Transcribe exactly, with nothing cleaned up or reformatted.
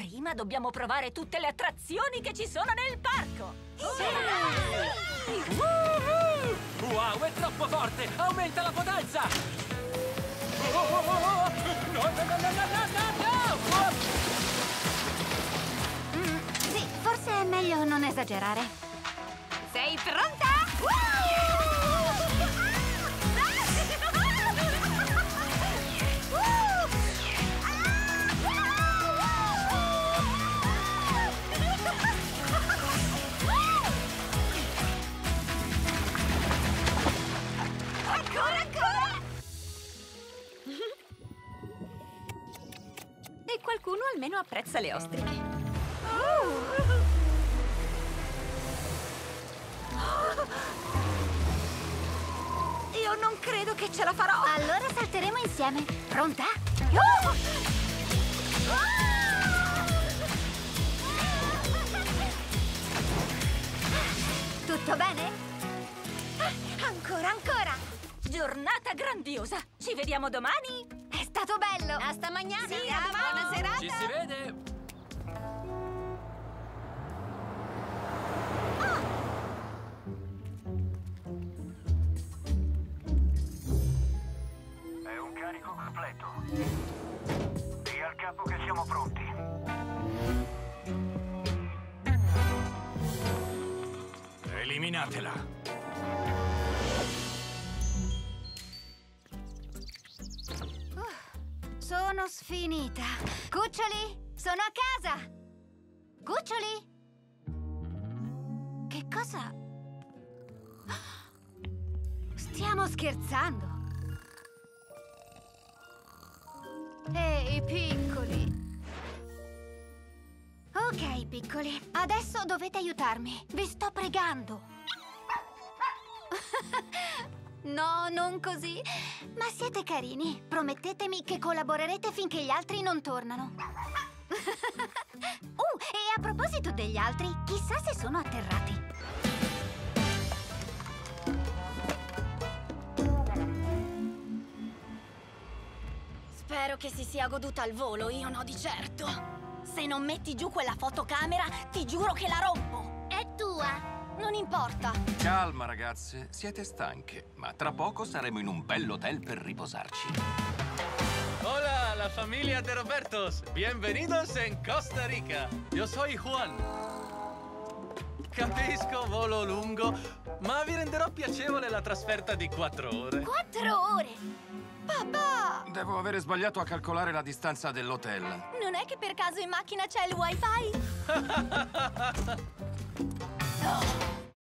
Prima dobbiamo provare tutte le attrazioni che ci sono nel parco! Sì! Uh-huh! Wow, è troppo forte! Aumenta la potenza! Oh, oh, oh, oh. No, no, no, no, no, no, no! Mm, sì, forse è meglio non esagerare. Sei pronta? Wow! Qualcuno almeno apprezza le ostriche. Oh. Io non credo che ce la farò. Allora salteremo insieme. Pronta? Oh. Oh. Tutto bene? Ancora, ancora. Giornata grandiosa. Ci vediamo domani. È stato bello! Hasta mañana! Sì, buona serata! Ci si vede! Oh. È un carico completo. Dì al capo che siamo pronti. Eliminatela! Sono sfinita. Cuccioli, sono a casa! Cuccioli! Che cosa? Stiamo scherzando! Ehi, piccoli! Ok, piccoli, adesso dovete aiutarmi. Vi sto pregando. No, non così. Ma siete carini. Promettetemi che collaborerete finché gli altri non tornano. Uh, e a proposito degli altri, chissà se sono atterrati. Spero che si sia goduta il volo, io no di certo. Se non metti giù quella fotocamera, ti giuro che la rompo. È tua. Non importa. Calma, ragazze. Siete stanche, ma tra poco saremo in un bell'hotel per riposarci. Hola, la familia de Robertos. Bienvenidos en Costa Rica. Yo soy Juan. Capisco, volo lungo, ma vi renderò piacevole la trasferta di quattro ore. Quattro ore? Papà! Devo avere sbagliato a calcolare la distanza dell'hotel. Non è che per caso in macchina c'è il wifi?